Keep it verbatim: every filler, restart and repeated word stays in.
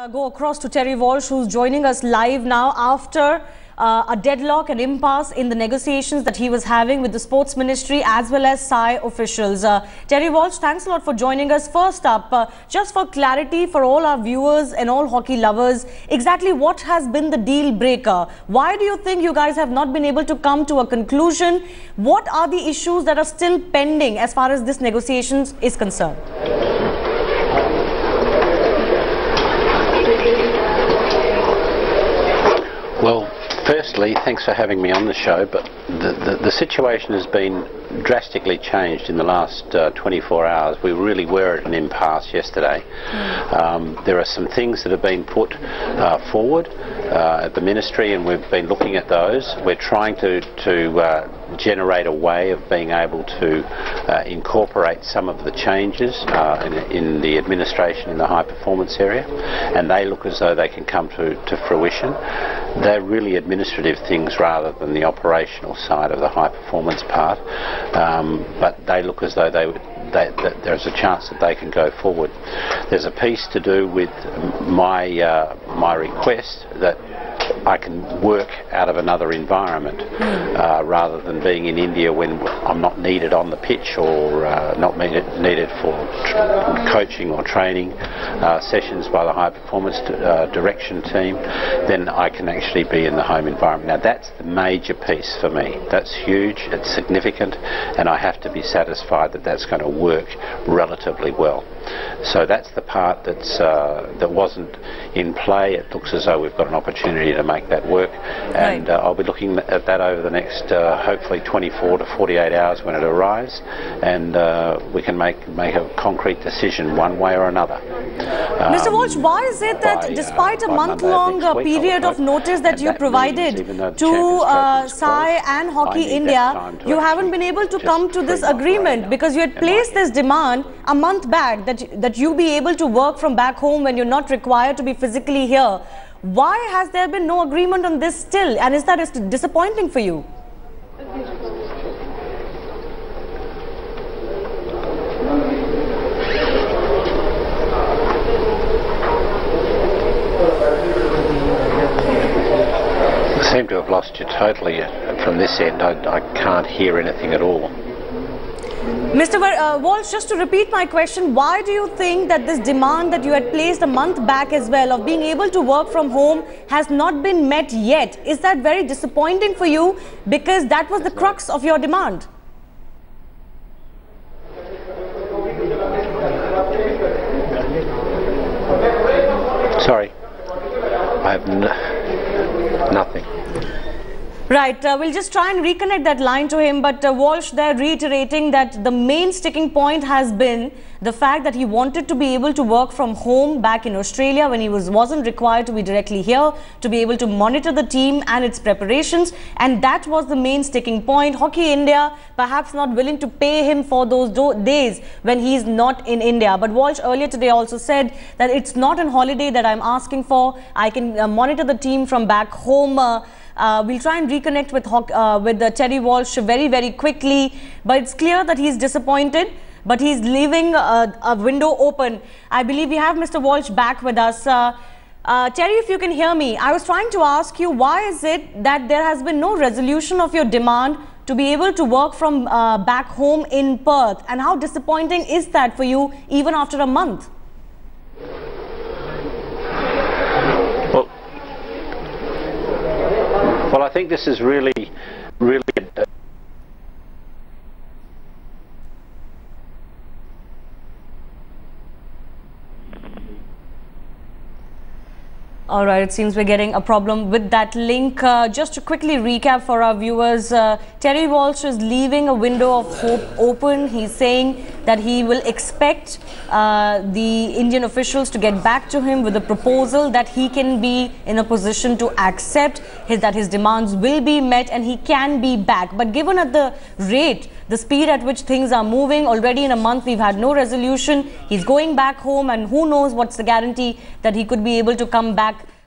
Uh, go across to Terry Walsh, who's joining us live now after uh, a deadlock, an impasse in the negotiations that he was having with the sports ministry as well as S A I officials. Uh, Terry Walsh, thanks a lot for joining us. First up, uh, just for clarity for all our viewers and all hockey lovers, exactly what has been the deal breaker? Why do you think you guys have not been able to come to a conclusion? What are the issues that are still pending as far as this negotiations is concerned? Well, firstly, thanks for having me on the show, but the, the, the situation has been drastically changed in the last uh, twenty-four hours. We really were at an impasse yesterday. Mm. Um, there are some things that have been put uh, forward uh, at the ministry, and we've been looking at those. We're trying to, to uh, generate a way of being able to uh, incorporate some of the changes uh, in, in the administration in the high performance area, and they look as though they can come to, to fruition. They're really administrative things rather than the operational side of the high performance part, um, but they look as though they would, they, that there's a chance that they can go forward. There's a piece to do with my, uh, my request that I can work out of another environment uh, rather than being in India when I'm not needed on the pitch or uh, not needed for tr coaching or training uh, sessions by the high performance uh, direction team. Then I can actually be in the home environment. Now that's the major piece for me. That's huge, it's significant, and I have to be satisfied that that's going to work relatively well. So that's the part that's, uh, that wasn't in play. It looks as though we've got an opportunity to make that work, and uh, I'll be looking at that over the next uh, hopefully twenty-four to forty-eight hours when it arrives, and uh, we can make make a concrete decision one way or another. Um, Mister Walsh, why is it that by, despite uh, a month-long period of notice that you that provided to uh, S A I and Hockey India, you haven't been able to come to this agreement, because you had placed this demand a month back that, that you be able to work from back home when you're not required to be physically here? Why has there been no agreement on this still, and is that disappointing for you? I seem to have lost you totally from this end. I, I can't hear anything at all. Mister Uh, Walsh, just to repeat my question, why do you think that this demand that you had placed a month back as well of being able to work from home has not been met yet? Is that very disappointing for you, because that was the crux of your demand? Sorry, I have n nothing. Right, uh, we'll just try and reconnect that line to him, but uh, Walsh there reiterating that the main sticking point has been the fact that he wanted to be able to work from home back in Australia when he was, wasn't required to be directly here, to be able to monitor the team and its preparations, and that was the main sticking point. Hockey India perhaps not willing to pay him for those do days when he's not in India. But Walsh earlier today also said that it's not an holiday that I'm asking for, I can uh, monitor the team from back home. Uh, Uh, we'll try and reconnect with uh, with uh, Terry Walsh very, very quickly. But it's clear that he's disappointed, but he's leaving uh, a window open. I believe we have Mister Walsh back with us. Uh, uh, Terry, if you can hear me, I was trying to ask you, why is it that there has been no resolution of your demand to be able to work from uh, back home in Perth? And how disappointing is that for you, even after a month? Well, I think this is really, really... Uh, All right, it seems we're getting a problem with that link. Uh, just to quickly recap for our viewers, uh, Terry Walsh is leaving a window of hope open. He's saying that he will expect uh, the Indian officials to get back to him with a proposal that he can be in a position to accept, his, that his demands will be met and he can be back. But given at the rate, the speed at which things are moving, already in a month we've had no resolution. He's going back home, and who knows what's the guarantee that he could be able to come back